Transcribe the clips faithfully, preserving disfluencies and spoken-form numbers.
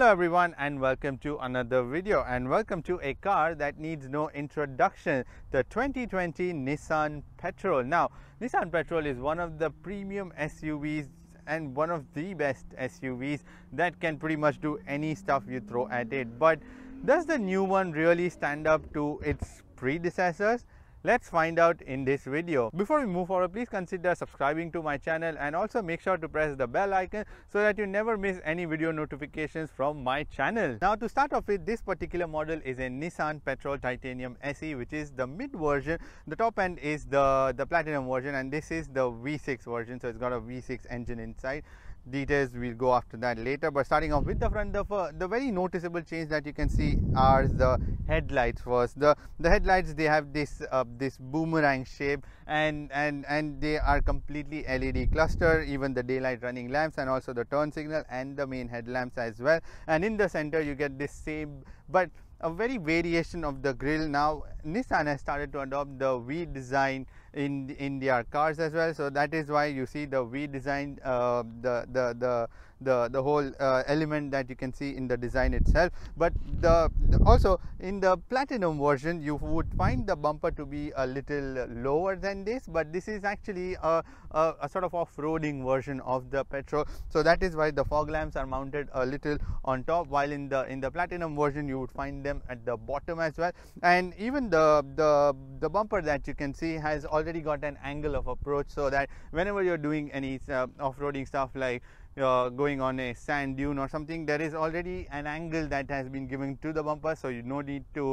Hello everyone and welcome to another video, and welcome to a car that needs no introduction, the twenty twenty Nissan Patrol. Now, Nissan Patrol is one of the premium S U Vs and one of the best S U Vs that can pretty much do any stuff you throw at it. But does the new one really stand up to its predecessors? Let's find out in this video. Before we move forward, please consider subscribing to my channel and also make sure to press the bell icon so that you never miss any video notifications from my channel. Now, to start off with, this particular model is a Nissan Patrol Titanium S E, which is the mid version. The top end is the, the platinum version, and this is the V six version. So it's got a V six engine inside. Details we'll go after that later, but starting off with the front, the, the very noticeable change that you can see are the headlights. First, the the headlights, they have this uh, this boomerang shape, and and and they are completely L E D cluster, even the daylight running lamps and also the turn signal and the main headlamps as well. And in the center you get this same but a very variation of the grille. Now, Nissan has started to adopt the V design in in their cars as well, so that is why you see the V design, uh, the the the the the whole uh, element that you can see in the design itself. But the, the also in the platinum version, you would find the bumper to be a little lower than this, but this is actually a, a, a sort of off-roading version of the Patrol, so that is why the fog lamps are mounted a little on top, while in the in the platinum version you would find them at the bottom as well. And even the the the bumper that you can see has already got an angle of approach, so that whenever you're doing any uh, off-roading stuff, like Uh, going on a sand dune or something, there is already an angle that has been given to the bumper, so you no need to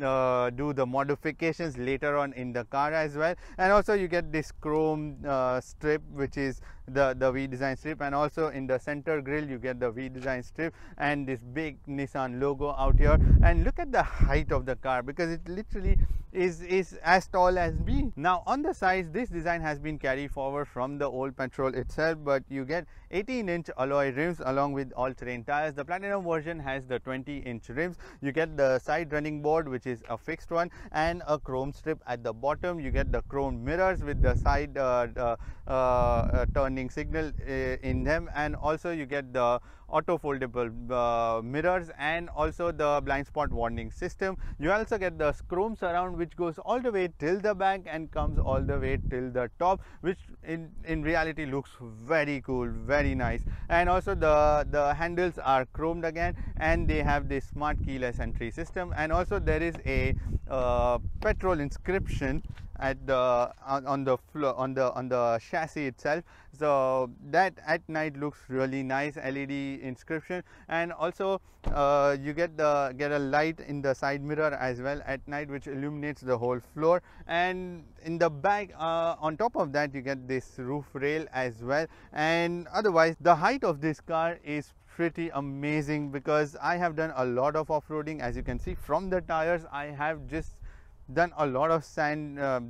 uh, do the modifications later on in the car as well. And also you get this chrome uh, strip, which is the the V design strip, and also in the center grille you get the V design strip and this big Nissan logo out here. And look at the height of the car, because it literally is is as tall as me. Now, on the sides, this design has been carried forward from the old Patrol itself, but you get eighteen inch alloy rims along with all-terrain tires. The platinum version has the twenty inch rims. You get the side running board, which is a fixed one, and a chrome strip at the bottom. You get the chrome mirrors with the side uh, uh, uh, uh, turning signal uh, in them, and also you get the auto foldable uh, mirrors and also the blind spot warning system. You also get the chrome surround, which goes all the way till the back and comes all the way till the top, which in in reality looks very cool, very nice. And also the the handles are chromed again, and they have this smart keyless entry system. And also there is a uh, Patrol inscription at the on, on the floor on the on the chassis itself, so that at night looks really nice, L E D inscription. And also uh, you get the get a light in the side mirror as well at night, which illuminates the whole floor. And in the back, uh, on top of that, you get this roof rail as well. And otherwise, the height of this car is pretty amazing, because I have done a lot of off-roading. As you can see from the tires, I have just done a lot of sand uh,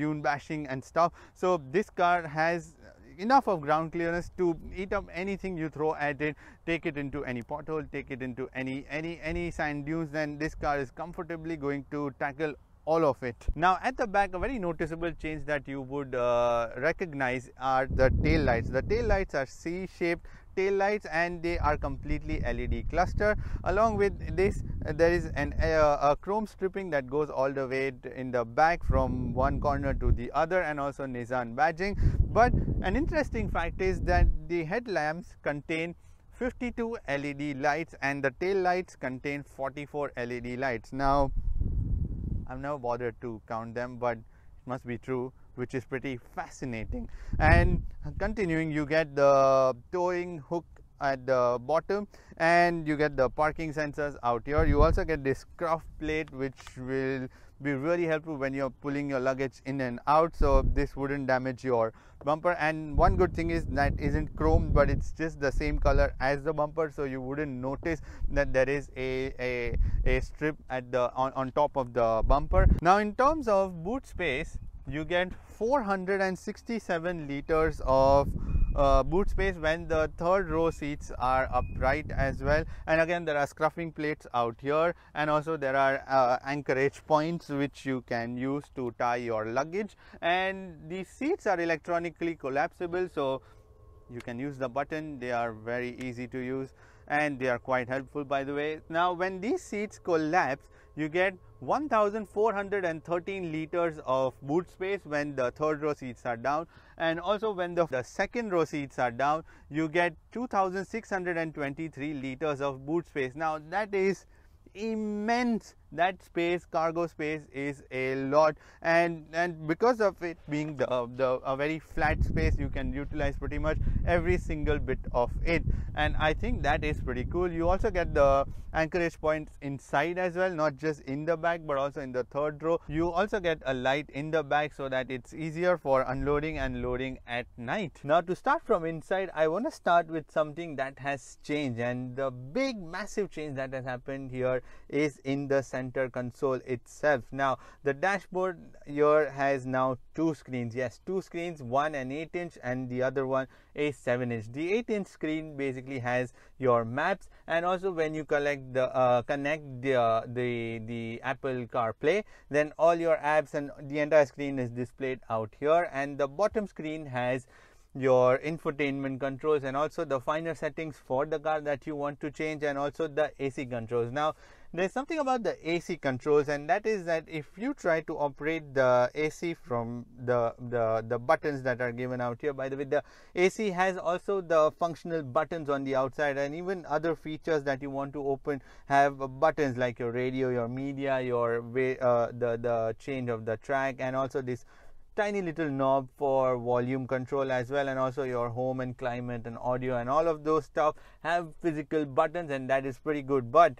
dune bashing and stuff, so this car has enough of ground clearance to eat up anything you throw at it. Take it into any pothole, take it into any any any sand dunes, then this car is comfortably going to tackle all of it. Now, at the back, a very noticeable change that you would uh, recognize are the tail lights. The tail lights are C-shaped tail lights, and they are completely L E D cluster. Along with this, there is an uh, a chrome stripping that goes all the way in the back from one corner to the other, and also Nissan badging. But an interesting fact is that the headlamps contain fifty-two L E D lights, and the tail lights contain forty-four L E D lights. Now, I've never bothered to count them, but it must be true, which is pretty fascinating. And continuing, you get the towing hook at the bottom, and you get the parking sensors out here. You also get this cruff plate, which will be really helpful when you're pulling your luggage in and out, so this wouldn't damage your bumper. And one good thing is that isn't chrome, but it's just the same color as the bumper, so you wouldn't notice that there is a a, a strip at the on, on top of the bumper. Now, in terms of boot space, you get four hundred sixty-seven liters of Uh, boot space when the third row seats are upright as well. And again, there are scruffing plates out here, and also there are uh, anchorage points which you can use to tie your luggage. And these seats are electronically collapsible, so you can use the button. They are very easy to use. and they are quite helpful, by the way. Now when these seats collapse, you get one thousand four hundred thirteen liters of boot space when the third row seats are down, and also when the, the second row seats are down, you get two thousand six hundred twenty-three liters of boot space. Now that is immense. That space, cargo space, is a lot, and and because of it being the, the a very flat space, you can utilize pretty much every single bit of it, and I think that is pretty cool. You also get the anchorage points inside as well, not just in the back but also in the third row. You also get a light in the back so that it's easier for unloading and loading at night. Now to start from inside, I want to start with something that has changed, and the big massive change that has happened here is in the center console itself. Now the dashboard here has now two screens. Yes, two screens, one an eight inch and the other one a seven inch. The eight inch screen basically has your maps, and also when you collect the uh, connect the, uh, the the Apple CarPlay, then all your apps and the entire screen is displayed out here, and the bottom screen has your infotainment controls and also the finer settings for the car that you want to change, and also the A C controls. Now there's something about the A C controls, and that is that if you try to operate the A C from the, the, the buttons that are given out here. By the way, the A C has also the functional buttons on the outside, and even other features that you want to open have buttons like your radio, your media, your way, uh, the, the change of the track, and also this tiny little knob for volume control as well, and also your home and climate and audio and all of those stuff have physical buttons, and that is pretty good. But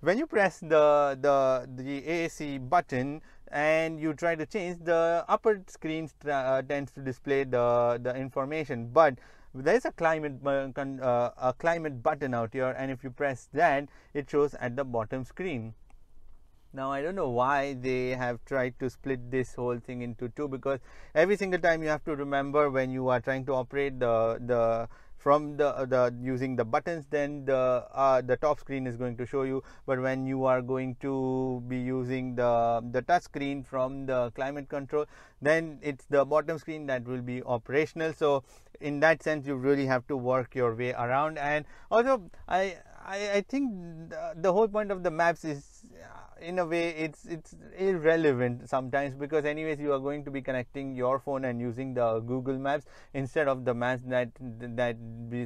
when you press the, the, the A C button and you try to change, the upper screen uh, tends to display the, the information, but there's a climate, uh, a climate button out here, and if you press that, it shows at the bottom screen. Now I don't know why they have tried to split this whole thing into two, because every single time you have to remember when you are trying to operate the, the from the, the using the buttons, then the uh, the top screen is going to show you, but when you are going to be using the, the touch screen from the climate control, then it's the bottom screen that will be operational. So in that sense, you really have to work your way around. And also I I, I think the, the whole point of the maps is, in a way, it's it's irrelevant sometimes, because anyways you are going to be connecting your phone and using the Google Maps instead of the maps that that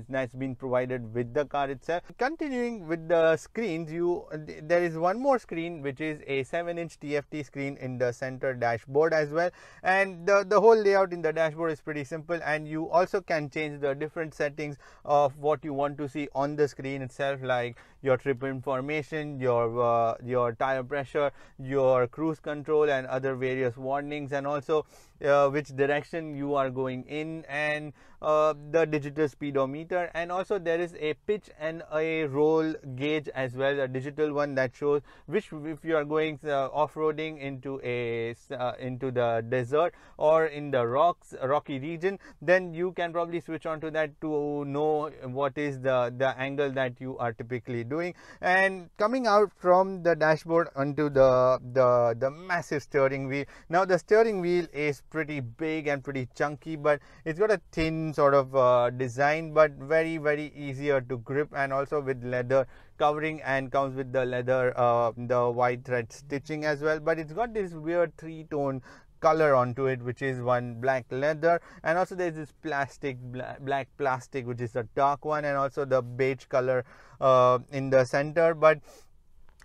that's been provided with the car itself. Continuing with the screens, you there is one more screen, which is a seven inch T F T screen in the center dashboard as well, and the the whole layout in the dashboard is pretty simple, and you also can change the different settings of what you want to see on the screen itself, like your trip information, your uh, your tire pressure, your cruise control, and other various warnings, and also uh, which direction you are going in, and uh, the digital speedometer, and also there is a pitch and a roll gauge as well, a digital one that shows which, if you are going uh, off-roading into a uh, into the desert or in the rocks rocky region, then you can probably switch on to that to know what is the the angle that you are typically doing. And coming out from the dashboard onto the the the massive steering wheel. Now the steering wheel is pretty big and pretty chunky, but it's got a thin sort of uh, design, but very very easier to grip, and also with leather covering, and comes with the leather uh, the white thread stitching as well. But it's got this weird three-tone color onto it, which is one black leather, and also there's this plastic black, black plastic, which is a dark one, and also the beige color uh, in the center. But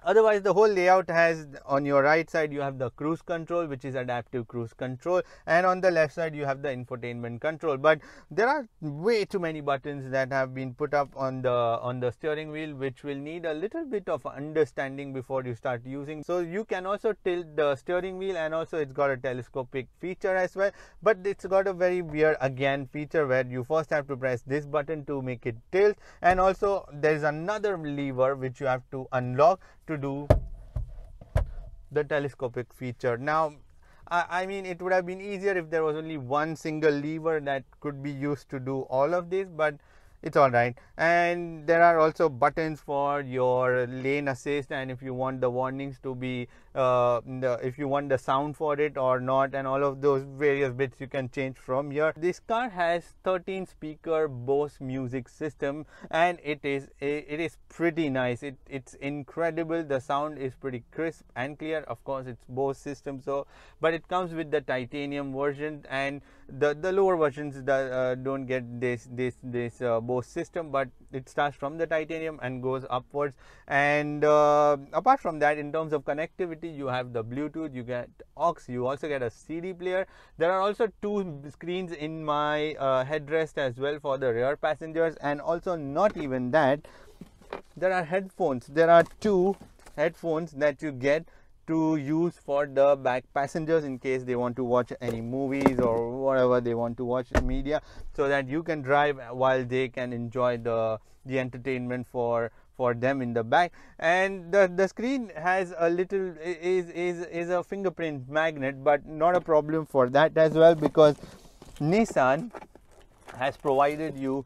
otherwise, the whole layout has, on your right side you have the cruise control, which is adaptive cruise control, and on the left side you have the infotainment control. But there are way too many buttons that have been put up on the on the steering wheel, which will need a little bit of understanding before you start using. So you can also tilt the steering wheel, and also it's got a telescopic feature as well, but it's got a very weird again feature where you first have to press this button to make it tilt, and also there's another lever which you have to unlock to to do the telescopic feature. Now I mean, it would have been easier if there was only one single lever that could be used to do all of this, but it's all right. And there are also buttons for your lane assist, and if you want the warnings to be uh, the, if you want the sound for it or not, and all of those various bits you can change from here. This car has thirteen speaker Bose music system, and it is it is pretty nice. It it's incredible. The sound is pretty crisp and clear. Of course, it's Bose system, so but it comes with the titanium version, and the the lower versions that uh, don't get this this this uh, Bose system, but it starts from the titanium and goes upwards. And uh, apart from that, in terms of connectivity, you have the Bluetooth, you get aux, you also get a C D player. There are also two screens in my uh, headrest as well for the rear passengers. And also, not even that, there are headphones. There are two headphones that you get to use for the back passengers in case they want to watch any movies or whatever they want to watch media, so that you can drive while they can enjoy the the entertainment for for them in the back. And the the screen has a little is is is a fingerprint magnet, but not a problem for that as well, because Nissan has provided you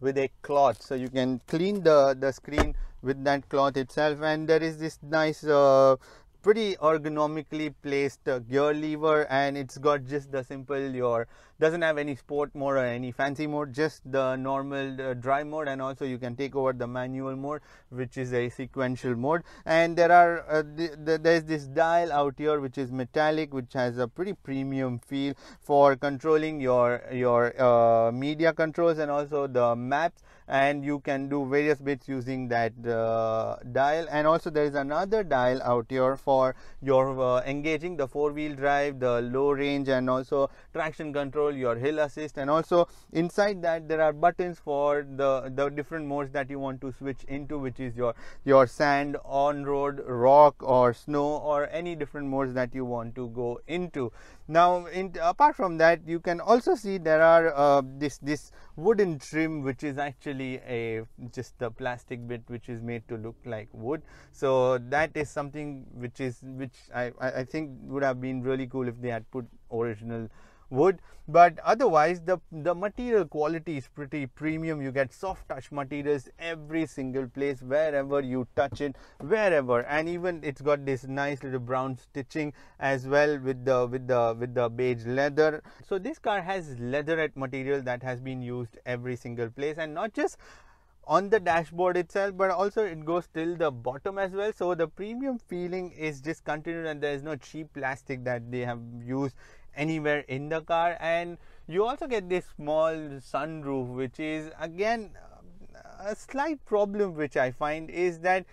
with a cloth, so you can clean the the screen with that cloth itself. And there is this nice uh, pretty ergonomically placed uh, gear lever, and it's got just the simple your doesn't have any sport mode or any fancy mode, just the normal uh, drive mode. And also you can take over the manual mode, which is a sequential mode. And there are uh, th th there's this dial out here which is metallic, which has a pretty premium feel for controlling your your uh, media controls and also the maps, and you can do various bits using that uh, dial. And also there is another dial out here for your uh, engaging the four-wheel drive, the low range, and also traction control, your hill assist. And also inside that there are buttons for the the different modes that you want to switch into, which is your your sand, on-road, rock, or snow, or any different modes that you want to go into. Now, in, apart from that, you can also see there are uh, this this wooden trim, which is actually a just the plastic bit which is made to look like wood. So that is something which is which I, I think would have been really cool if they had put original wood. But otherwise, the the material quality is pretty premium. You get soft touch materials every single place, wherever you touch it, wherever. And even it's got this nice little brown stitching as well with the with the with the beige leather. So this car has leatherette material that has been used every single place, and not just on the dashboard itself, but also it goes till the bottom as well. So the premium feeling is just continued, and there is no cheap plastic that they have used anywhere in the car. And you also get this small sunroof, which is again a slight problem which I find is that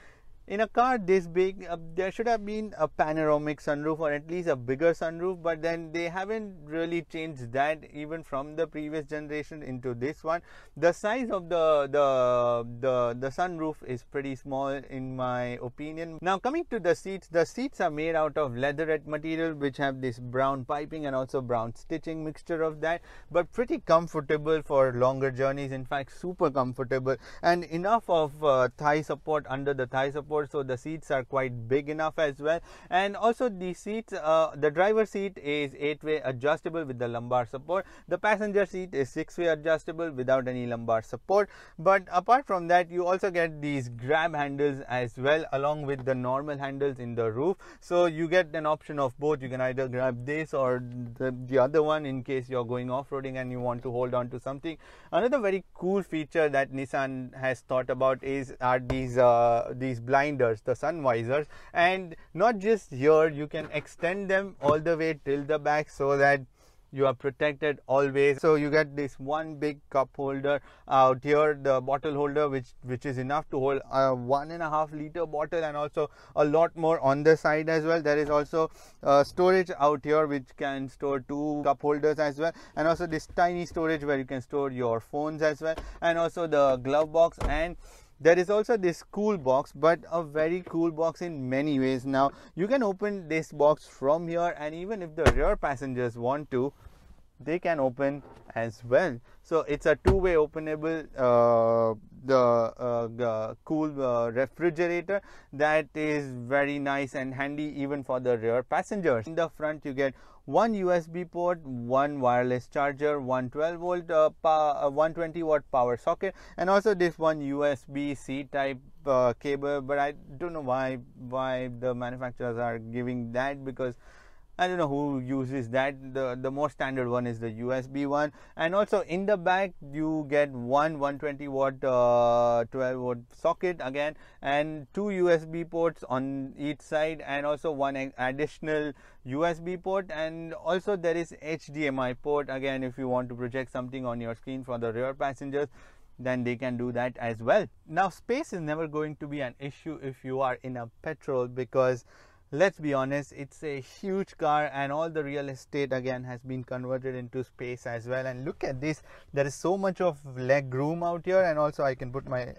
in a car this big uh, there should have been a panoramic sunroof, or at least a bigger sunroof, but then they haven't really changed that even from the previous generation into this one. The size of the the the, the sunroof is pretty small in my opinion. Now, coming to the seats, the seats are made out of leatherette material, which have this brown piping and also brown stitching mixture of that, but pretty comfortable for longer journeys. In fact, super comfortable, and enough of uh, thigh support under the thigh support. So the seats are quite big enough as well. And also the seats, uh, the driver seat is eight-way adjustable with the lumbar support. The passenger seat is six-way adjustable without any lumbar support. But apart from that, you also get these grab handles as well, along with the normal handles in the roof. So you get an option of both. You can either grab this or the, the other one in case you're going off-roading and you want to hold on to something. Another very cool feature that Nissan has thought about is are these uh, these blind blinders, the sun visors, and not just here, you can extend them all the way till the back so that you are protected always. So you get this one big cup holder out here, the bottle holder, which which is enough to hold a one and a half liter bottle, and also a lot more on the side as well. There is also uh, storage out here which can store two cup holders as well, and also this tiny storage where you can store your phones as well, and also the glove box. And there is also this cool box, but a very cool box in many ways. Now, you can open this box from here, and even if the rear passengers want to, they can open as well. So it's a two-way openable uh, the uh, uh, cool uh, refrigerator that is very nice and handy even for the rear passengers. In the front you get one U S B port, one wireless charger, one twelve volt uh, uh, one twenty watt power socket, and also this one U S B C type uh, cable. But I don't know why why the manufacturers are giving that, because I don't know who uses that. The the more standard one is the U S B one. And also in the back you get one one twenty watt uh, twelve volt socket again, and two U S B ports on each side, and also one additional U S B port, and also there is H D M I port again if you want to project something on your screen for the rear passengers. Then they can do that as well. Now space is never going to be an issue if you are in a Patrol, because let's be honest, it's a huge car and all the real estate again has been converted into space as well. And look at this, there is so much of leg room out here, and also I can put my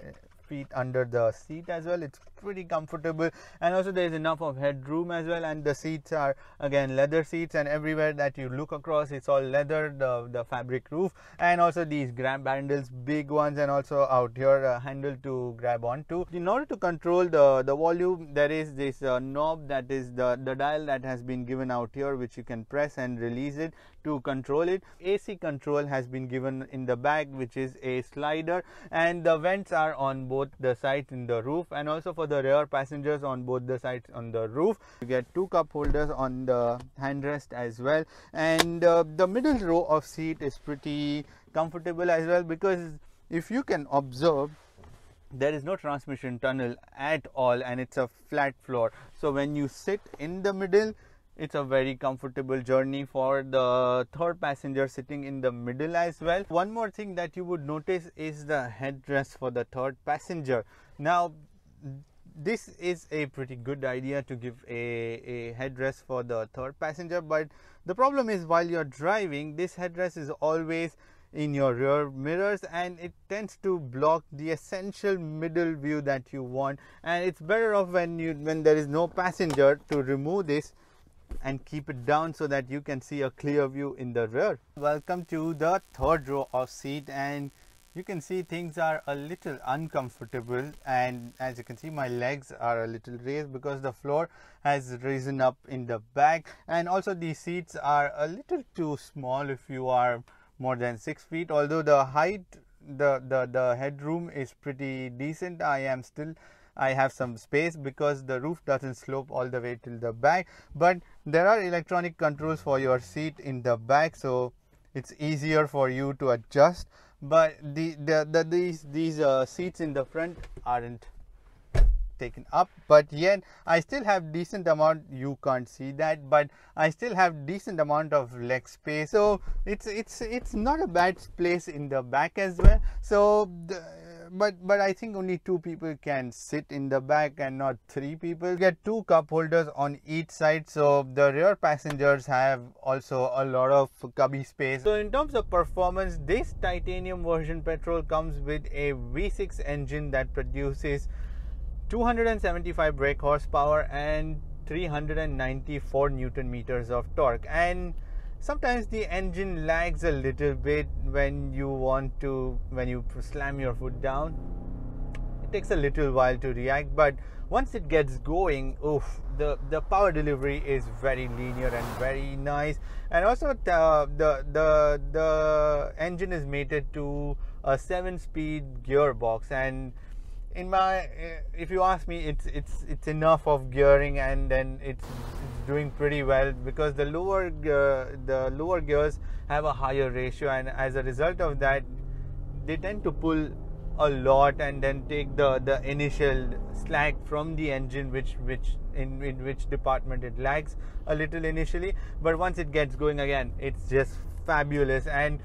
feet under the seat as well. It's pretty comfortable, and also there is enough of headroom as well. And the seats are again leather seats, and everywhere that you look across it's all leather, the, the fabric roof, and also these grab handles, big ones, and also out here a handle to grab onto. In order to control the the volume, there is this uh, knob that is the the dial that has been given out here, which you can press and release it to control it. A C control has been given in the back, which is a slider, and the vents are on both the sides in the roof, and also for the rear passengers on both the sides on the roof. You get two cup holders on the handrest as well, and uh, the middle row of seat is pretty comfortable as well, because if you can observe, there is no transmission tunnel at all, and it's a flat floor. So when you sit in the middle, it's a very comfortable journey for the third passenger sitting in the middle as well. One more thing that you would notice is the headrest for the third passenger. Now this is a pretty good idea to give a, a headrest for the third passenger, but the problem is while you're driving, this headrest is always in your rear mirrors, and it tends to block the essential middle view that you want. And it's better off when you when there is no passenger to remove this and keep it down so that you can see a clear view in the rear. Welcome to the third row of seat, and you can see things are a little uncomfortable, and as you can see my legs are a little raised because the floor has risen up in the back, and also these seats are a little too small if you are more than six feet. Although the height, the the, the headroom is pretty decent, I am still I have some space because the roof doesn't slope all the way till the back. But there are electronic controls for your seat in the back, so it's easier for you to adjust. But the, the, the these these uh, seats in the front aren't taken up, but yet I still have decent amount, you can't see that, but I still have decent amount of leg space. So it's it's it's not a bad place in the back as well. So the, But but I think only two people can sit in the back and not three people. You get two cup holders on each side, so the rear passengers have also a lot of cubby space. So in terms of performance, this titanium version Patrol comes with a V six engine that produces two hundred seventy-five brake horsepower and three hundred ninety-four newton meters of torque. And sometimes the engine lags a little bit when you want to, when you slam your foot down. It takes a little while to react, but once it gets going, oof, the, the power delivery is very linear and very nice. And also the, the, the, the engine is mated to a seven speed gearbox, and in my, if you ask me, it's it's it's enough of gearing, and then it's, it's doing pretty well, because the lower uh, the lower gears have a higher ratio, and as a result of that they tend to pull a lot and then take the the initial slack from the engine, which which in, in which department it lags a little initially. But once it gets going, again it's just fabulous. And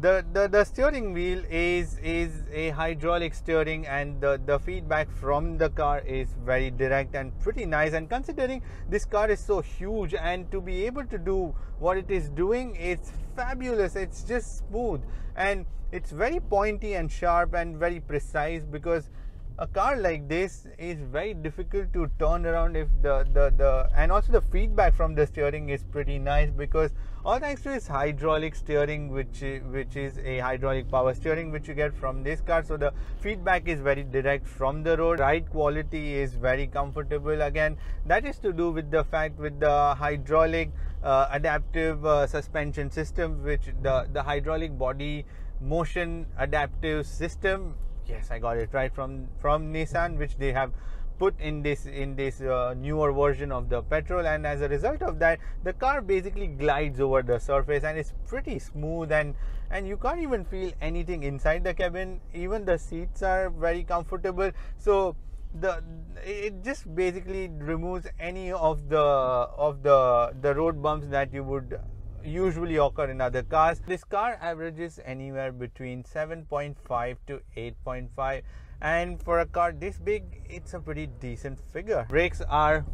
The, the the steering wheel is is a hydraulic steering, and the the feedback from the car is very direct and pretty nice. And considering this car is so huge, and to be able to do what it is doing, it's fabulous. It's just smooth, and it's very pointy and sharp and very precise, because a car like this is very difficult to turn around if the, the, the and also the feedback from the steering is pretty nice, because all thanks to its hydraulic steering, which which is a hydraulic power steering which you get from this car. So the feedback is very direct from the road. Ride quality is very comfortable. Again, that is to do with the fact with the hydraulic uh, adaptive uh, suspension system, which the, the hydraulic body motion adaptive system. Yes, I got it right from from Nissan, which they have put in this in this uh, newer version of the Patrol, and as a result of that, the car basically glides over the surface and it's pretty smooth, and and you can't even feel anything inside the cabin. Even the seats are very comfortable. So the it just basically removes any of the of the the road bumps that you would usually occur in other cars. This car averages anywhere between seven point five to eight point five, and for a car this big, it's a pretty decent figure. Brakes are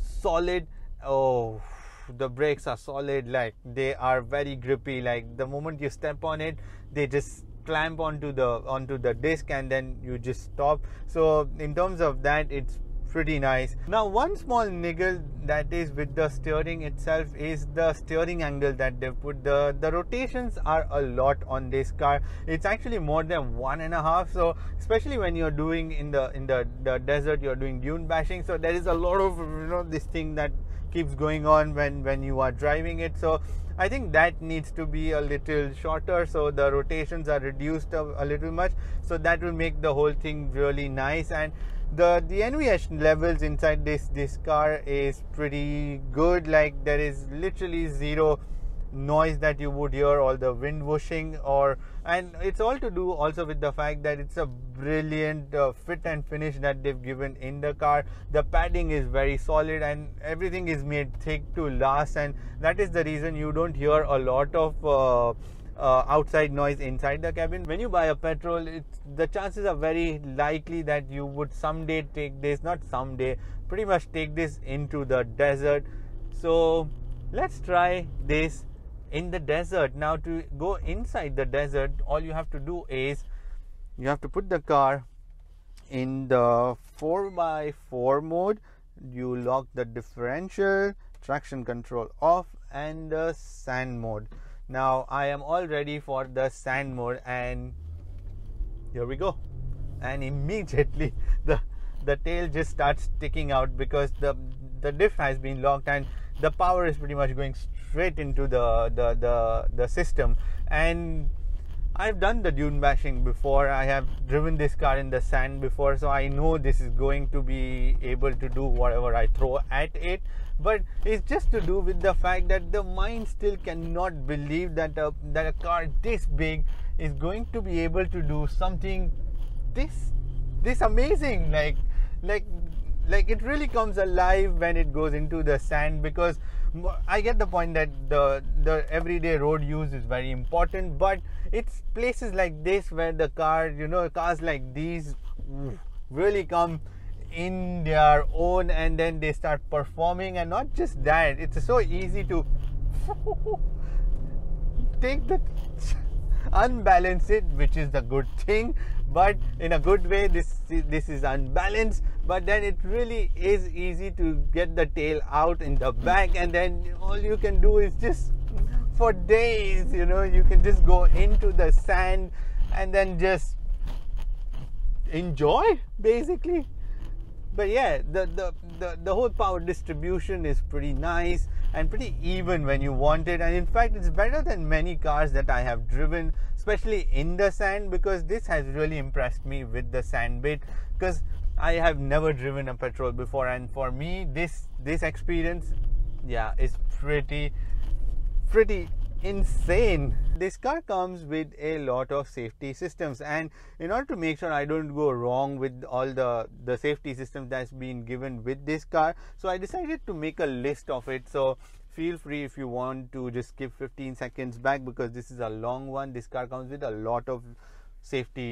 solid. Oh, the brakes are solid. Like, they are very grippy. Like, the moment you step on it, they just clamp onto the onto the disc and then you just stop. So in terms of that, it's pretty nice. Now, one small niggle that is with the steering itself is the steering angle that they've put. The, the rotations are a lot on this car. It's actually more than one and a half. So especially when you're doing in the in the, the desert, you're doing dune bashing. So there is a lot of, you know, this thing that keeps going on when, when you are driving it. So I think that needs to be a little shorter, so the rotations are reduced a, a little much. So that will make the whole thing really nice. And The, the N V H levels inside this, this car is pretty good. Like, there is literally zero noise that you would hear, all the wind whooshing, or and it's all to do also with the fact that it's a brilliant uh, fit and finish that they've given in the car. The padding is very solid and everything is made thick to last, and that is the reason you don't hear a lot of uh, Uh, outside noise inside the cabin. When you buy a Patrol, it's, the chances are very likely that you would someday take this, not someday, pretty much take this into the desert. So let's try this in the desert. Now, to go inside the desert, all you have to do is you have to put the car in the four by four mode. You lock the differential, traction control off, and the sand mode. Now I am all ready for the sand mode, and here we go. And immediately the the tail just starts sticking out because the the diff has been locked and the power is pretty much going straight into the the the, the system. And I've done the dune bashing before. I have driven this car in the sand before, so I know this is going to be able to do whatever I throw at it. But it's just to do with the fact that the mind still cannot believe that a, that a car this big is going to be able to do something this this amazing. Like like like it really comes alive when it goes into the sand, because I get the point that the the everyday road use is very important, but it's places like this where the car, you know, cars like these really come in their own, and then they start performing. And not just that, it's so easy to take the unbalance it, which is the good thing, but in a good way. This this is unbalanced, but then it really is easy to get the tail out in the back, and then all you can do is just for days, you know, you can just go into the sand and then just enjoy basically. But yeah, the, the, the, the whole power distribution is pretty nice and pretty even when you want it. And in fact, it's better than many cars that I have driven, especially in the sand, because this has really impressed me with the sand bit, because I have never driven a Patrol before. And for me, this this experience, yeah, is pretty, pretty insane. This car comes with a lot of safety systems, and in order to make sure I don't go wrong with all the the safety systems that's been given with this car, so I decided to make a list of it. So feel free, if you want, to just skip fifteen seconds back, because this is a long one. This car comes with a lot of safety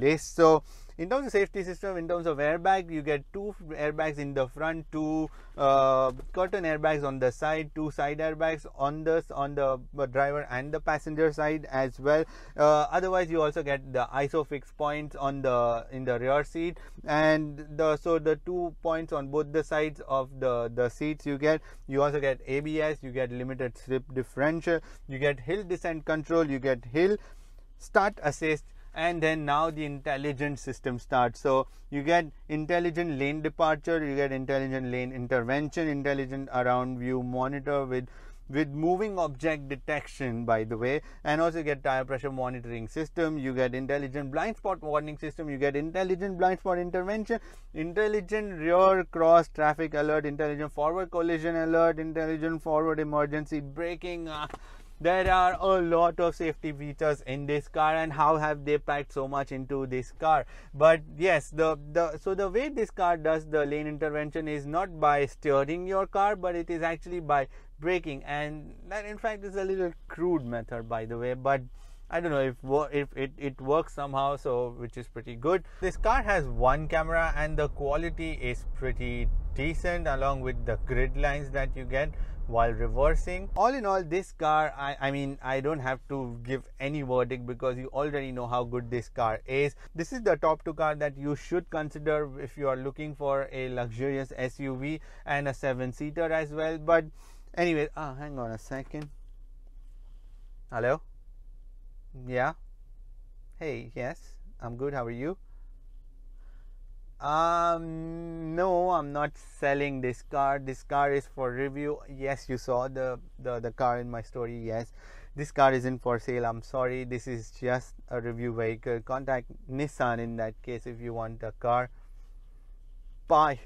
lists. So In terms of safety system, in terms of airbag, you get two airbags in the front, two uh, curtain airbags on the side, two side airbags on the on the driver and the passenger side as well. Uh, otherwise, you also get the ISOFIX points on the in the rear seat, and the so the two points on both the sides of the the seats you get. You also get A B S, you get limited slip differential, you get hill descent control, you get hill start assist, and then now the intelligent system starts. So you get intelligent lane departure, you get intelligent lane intervention, intelligent around view monitor with with moving object detection, by the way, and also you get tire pressure monitoring system, you get intelligent blind spot warning system, you get intelligent blind spot intervention, intelligent rear cross traffic alert, intelligent forward collision alert, intelligent forward emergency braking. Uh, there are a lot of safety features in this car, and how have they packed so much into this car. But yes, the the so the way this car does the lane intervention is not by steering your car, but it is actually by braking, and that in fact is a little crude method, by the way, but I don't know if if it, it works somehow, so which is pretty good. This car has one camera and the quality is pretty decent, along with the grid lines that you get while reversing. All in all, this car, I, I mean, I don't have to give any verdict because you already know how good this car is. This is the top two car that you should consider if you are looking for a luxurious S U V, and a seven-seater as well. But anyway, ah, oh, hang on a second. Hello? Yeah? Hey, yes, I'm good. How are you? Um, no, I'm not selling this car. This car is for review. Yes, you saw the, the, the car in my story. Yes, this car isn't for sale. I'm sorry. This is just a review vehicle. Contact Nissan in that case if you want a car. Bye.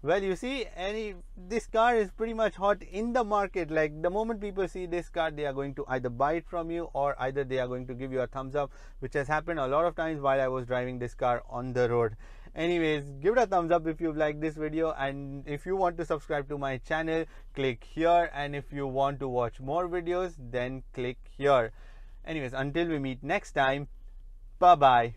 Well, you see, any this car is pretty much hot in the market. Like, the moment people see this car, they are going to either buy it from you, or either they are going to give you a thumbs up, which has happened a lot of times while I was driving this car on the road. Anyways, give it a thumbs up if you like this video, and if you want to subscribe to my channel, click here, and if you want to watch more videos, then click here. Anyways, until we meet next time, bye bye.